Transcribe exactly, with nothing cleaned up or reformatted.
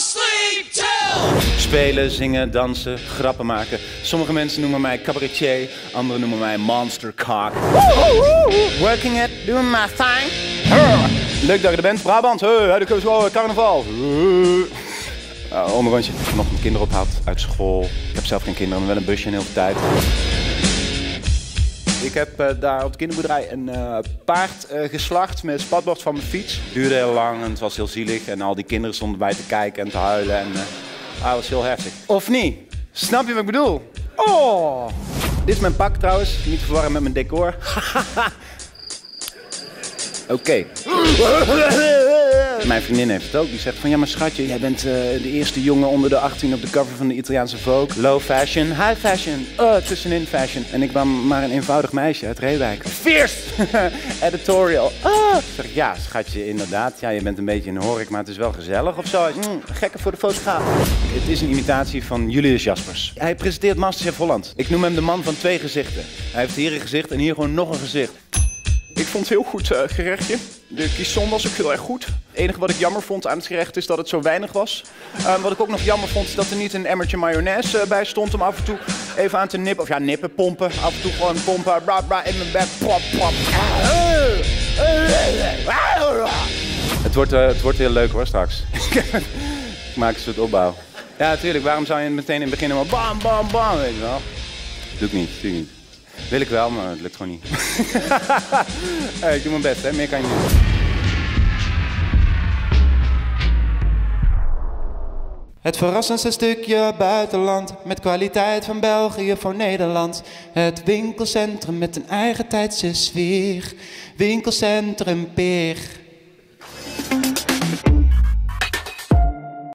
sleep till. Spelen, zingen, dansen, grappen maken. Sommige mensen noemen mij cabaretier, anderen noemen mij monster cock. Working it, doing my thing. Leuk dat je er bent, Brabant. Hey, de kust, oh, carnaval. Uh, onderrondje. Ik heb nog mijn kinderen ophaald uit school. Ik heb zelf geen kinderen, maar wel een busje en heel veel tijd. Ik heb uh, daar op de kinderboerderij een uh, paard uh, geslacht met het spatbord van mijn fiets. Het duurde heel lang en het was heel zielig en al die kinderen stonden bij te kijken en te huilen. En, uh, ah, dat was heel heftig. Of niet? Snap je wat ik bedoel? Oh! Dit is mijn pak trouwens, niet te verwarren met mijn decor. Oké. Mijn vriendin heeft het ook. Die zegt van ja, maar schatje, jij bent uh, de eerste jongen onder de achttien op de cover van de Italiaanse Vogue. Low fashion, high fashion, uh, tussenin fashion. En ik ben maar een eenvoudig meisje uit Reewijk. Fierce! Editorial. Uh. Zeg, ja, schatje, inderdaad. Ja, je bent een beetje in een horik, maar het is wel gezellig of zo. Mm, gekker voor de fotograaf. Het is een imitatie van Julius Jaspers. Hij presenteert Masters in Holland. Ik noem hem de man van twee gezichten. Hij heeft hier een gezicht en hier gewoon nog een gezicht. Ik vond het heel goed uh, gerechtje. De kisson was ook heel erg goed. Het enige wat ik jammer vond aan het gerecht is dat het zo weinig was. Um, wat ik ook nog jammer vond is dat er niet een emmertje mayonaise uh, bij stond om af en toe even aan te nippen. Of ja, nippen, pompen. Af en toe gewoon pompen. Bra, bra, in mijn bed. Pop, pop. Het wordt, uh, het wordt heel leuk hoor straks. Ik maak een soort opbouw. Ja, natuurlijk. Waarom zou je meteen in het begin helemaal bam, bam, bam, weet je wel. Doe ik niet, doe ik niet. Wil ik wel, maar het lukt gewoon niet. Hey, ik doe mijn best, hè? Meer kan je niet doen. Het verrassendste stukje buitenland, met kwaliteit van België voor Nederland. Het winkelcentrum met een eigen tijdse sfeer, Winkelcentrum Peer.